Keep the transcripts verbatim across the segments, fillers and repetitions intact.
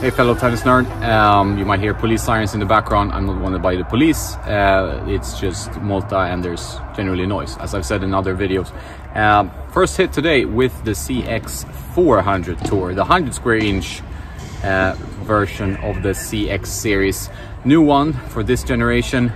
Hey fellow tennis nerd, um, you might hear police sirens in the background. I'm not wanted by the police, uh, it's just Malta and there's generally noise, as I've said in other videos. Um, first hit today with the C X four hundred Tour, the one hundred square inch uh, version of the C X series. New one for this generation,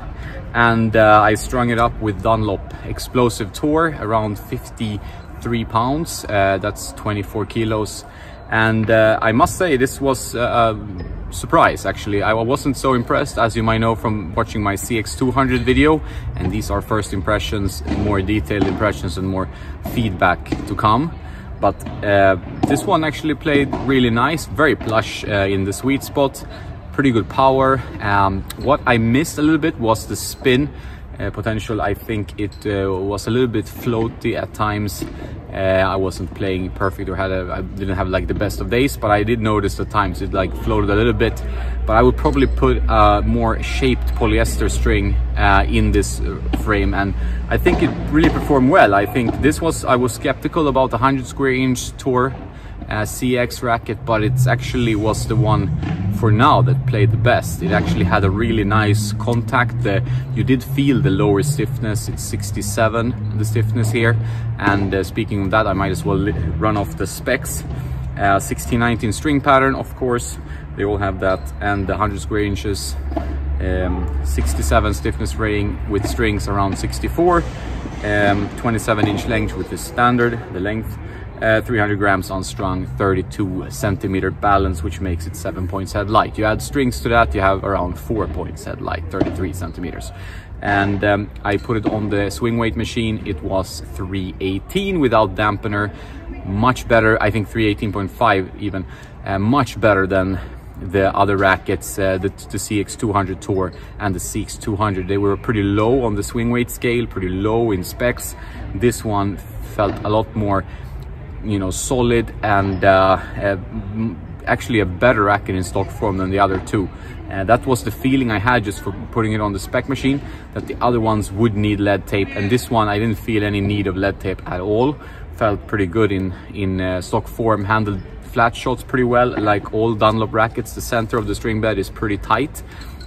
and uh, I strung it up with Dunlop Explosive Tour, around fifty-three pounds, uh, that's twenty-four kilos. And uh, I must say this was uh, a surprise actually. I wasn't so impressed, as you might know from watching my C X two hundred video, and these are first impressions, more detailed impressions and more feedback to come. But uh, this one actually played really nice, very plush uh, in the sweet spot, pretty good power. Um, what I missed a little bit was the spin uh, potential. I think it uh, was a little bit floaty at times. Uh, I wasn't playing perfect or had a, I didn't have like the best of days, but I did notice at times it like floated a little bit. But I would probably put a more shaped polyester string uh, in this frame, and I think it really performed well. I think this was, I was skeptical about the one hundred square inch Tour uh, C X racket, but it actually was the one for now that played the best. It actually had a really nice contact. The, you did feel the lower stiffness. It's sixty-seven, the stiffness here. And uh, speaking of that, I might as well run off the specs. Uh, sixteen nineteen string pattern, of course, they all have that. And the one hundred square inches, um, sixty-seven stiffness rating with strings around sixty-four. Um, twenty-seven inch length with the standard, the length. Uh, three hundred grams unstrung, thirty-two centimeter balance, which makes it seven points head light. You add strings to that, you have around four points head light, thirty-three centimeters. And um, I put it on the swing weight machine. It was three eighteen without dampener, much better. I think three eighteen point five even, uh, much better than the other rackets, uh, the, the C X two hundred Tour and the C X two hundred. They were pretty low on the swing weight scale, pretty low in specs. This one felt a lot more, you know, solid and uh, uh, actually a better racket in stock form than the other two. Uh, that was the feeling I had just for putting it on the spec machine, that the other ones would need lead tape, and this one I didn't feel any need of lead tape at all. Felt pretty good in in uh, stock form, handled flat shots pretty well. Like all Dunlop rackets, the center of the string bed is pretty tight,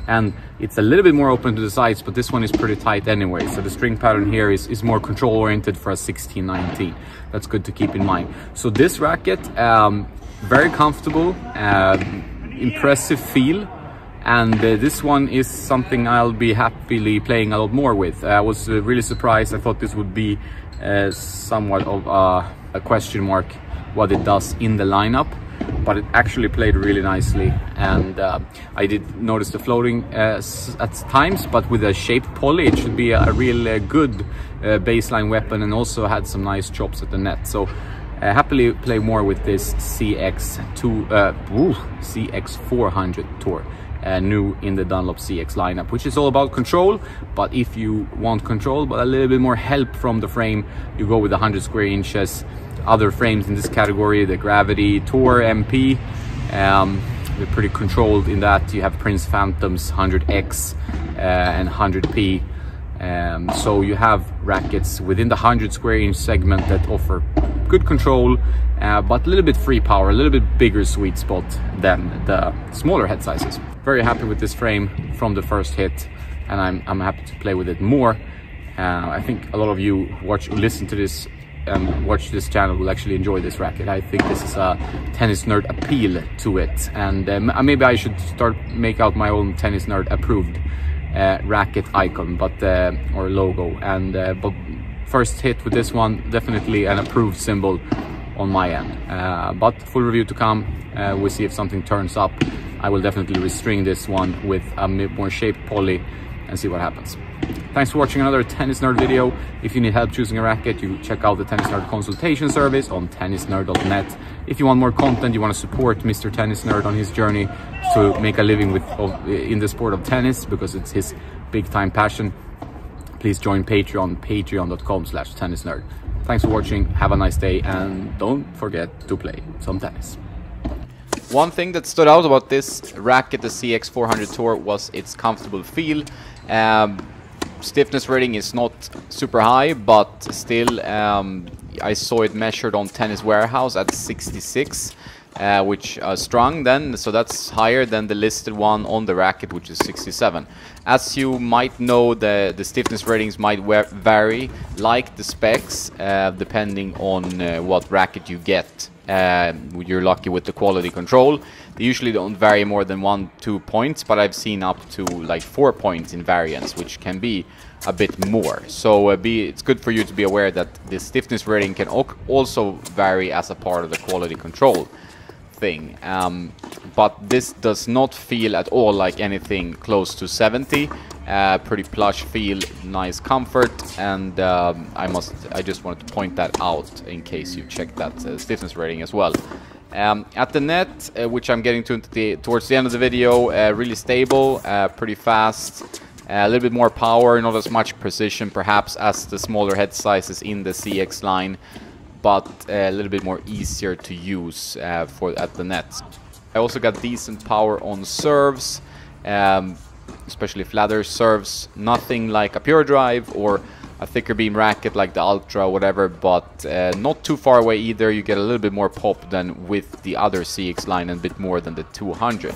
and it's a little bit more open to the sides, but this one is pretty tight anyway. So the string pattern here is, is more control oriented for a sixteen nineteen. That's good to keep in mind. So this racket, um, very comfortable, uh, impressive feel. And uh, this one is something I'll be happily playing a lot more with. I was uh, really surprised. I thought this would be uh, somewhat of a, a question mark what it does in the lineup. But it actually played really nicely, and uh, I did notice the floating uh, at times, but with a shaped poly it should be a, a real uh, good uh, baseline weapon, and also had some nice chops at the net. So uh, happily play more with this C X four hundred Tour, uh, new in the Dunlop C X lineup, which is all about control. But if you want control but a little bit more help from the frame, you go with one hundred square inches. Other frames in this category, the Gravity Tour M P, um, they're pretty controlled in that. You have Prince Phantoms one hundred X uh, and one hundred P. Um, so you have rackets within the one hundred square inch segment that offer good control, uh, but a little bit free power, a little bit bigger sweet spot than the smaller head sizes. Very happy with this frame from the first hit, and I'm, I'm happy to play with it more. Uh, I think a lot of you watch, listen to this and watch this channel will actually enjoy this racket. I think this is a tennis nerd appeal to it, and um, maybe I should start make out my own tennis nerd approved uh, racket icon, but uh, or logo. And uh, but first hit with this one, definitely an approved symbol on my end. Uh, but full review to come. Uh, we'll see if something turns up. I will definitely restring this one with a more shaped poly and see what happens. Thanks for watching another Tennis Nerd video. If you need help choosing a racket, you check out the Tennis Nerd consultation service on tennis nerd dot net. If you want more content, you want to support Mister Tennis Nerd on his journey to make a living with of, in the sport of tennis, because it's his big time passion, please join Patreon, patreon dot com slash tennis nerd. Thanks for watching, have a nice day, and don't forget to play some tennis. One thing that stood out about this racket, the C X four hundred Tour, was its comfortable feel. Um, stiffness rating is not super high, but still um, I saw it measured on Tennis Warehouse at sixty-six, uh, which uh, strung then, so that's higher than the listed one on the racket, which is sixty-seven. As you might know, the, the stiffness ratings might vary, like the specs, uh, depending on uh, what racket you get. Uh, you're lucky with the quality control. They usually don't vary more than one, two points, but I've seen up to like four points in variance, which can be a bit more. So uh, be, it's good for you to be aware that the stiffness rating can also vary as a part of the quality control thing. Um, but this does not feel at all like anything close to seventy. Uh, pretty plush feel, nice comfort, and um, I must I just wanted to point that out in case you check that uh, stiffness rating as well. Um, at the net, uh, which I'm getting to the, towards the end of the video, uh, really stable, uh, pretty fast, uh, a little bit more power, not as much precision perhaps as the smaller head sizes in the C X line, but a little bit more easier to use uh, for at the net. I also got decent power on serves. Um, especially flatter serves, nothing like a pure drive or a thicker beam racket like the Ultra, whatever, but uh, not too far away either. You get a little bit more pop than with the other C X line and a bit more than the two hundred.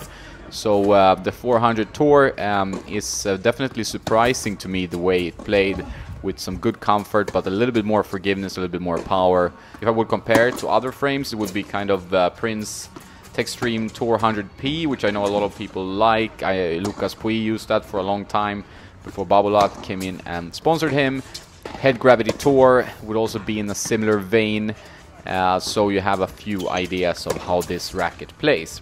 So uh, the four hundred Tour um, is uh, definitely surprising to me the way it played, with some good comfort, but a little bit more forgiveness, a little bit more power. If I would compare it to other frames, it would be kind of uh, Prince Techstream Tour one hundred P, which I know a lot of people like. I, Lucas Puy used that for a long time before Babolat came in and sponsored him. Head Gravity Tour would also be in a similar vein, uh, so you have a few ideas of how this racket plays.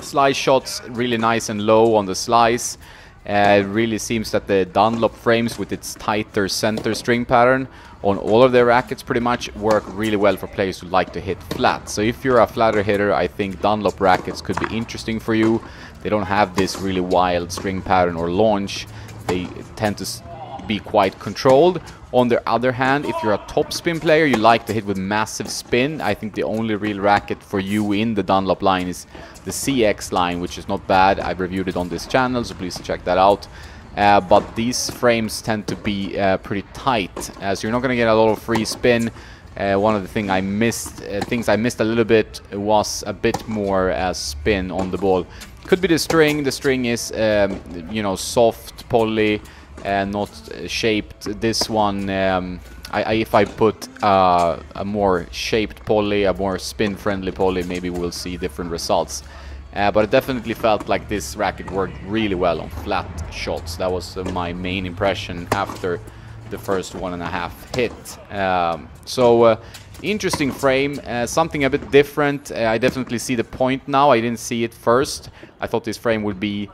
Slice shots really nice and low on the slice. Uh, it really seems that the Dunlop frames, with its tighter center string pattern on all of their rackets, pretty much work really well for players who like to hit flat. So if you're a flatter hitter, I think Dunlop rackets could be interesting for you. They don't have this really wild string pattern or launch. They tend to be quite controlled. On the other hand, if you're a top spin player, you like to hit with massive spin, I think the only real racket for you in the Dunlop line is the C X line, which is not bad. I've reviewed it on this channel, so please check that out. Uh, but these frames tend to be uh, pretty tight, uh, so you're not going to get a lot of free spin. Uh, one of the thing I missed, uh, things I missed a little bit was a bit more uh, spin on the ball. Could be the string. The string is, um, you know, soft, poly, and uh, not uh, shaped. This one, um, I, I, if I put uh, a more shaped poly, a more spin-friendly poly, maybe we'll see different results. Uh, but it definitely felt like this racket worked really well on flat shots. That was uh, my main impression after the first one and a half hit. Um, so uh, interesting frame, uh, something a bit different. Uh, I definitely see the point now. I didn't see it first. I thought this frame would be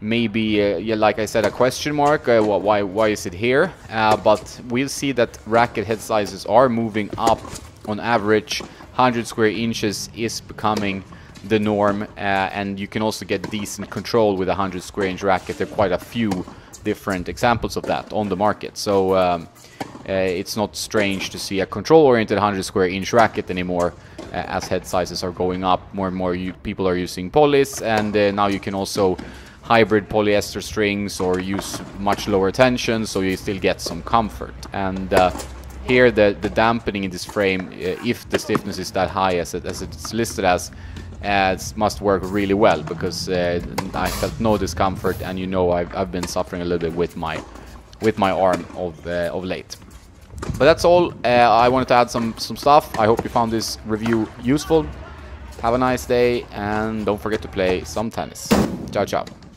maybe, uh, yeah, like I said, a question mark. Uh, wh why, why is it here? Uh, but we'll see that racket head sizes are moving up on average. one hundred square inches is becoming the norm, uh, and you can also get decent control with a one hundred square inch racket. There are quite a few different examples of that on the market. So um, uh, it's not strange to see a control-oriented one hundred square inch racket anymore. Uh, as head sizes are going up, more and more you people are using polys, and uh, now you can also hybrid polyester strings or use much lower tension, so you still get some comfort. And uh, here the, the dampening in this frame, uh, if the stiffness is that high as, it, as it's listed as, uh, it must work really well, because uh, I felt no discomfort, and you know I've, I've been suffering a little bit with my with my arm of, uh, of late. But that's all. uh, I wanted to add some, some stuff. I hope you found this review useful. Have a nice day, and don't forget to play some tennis. Ciao, ciao.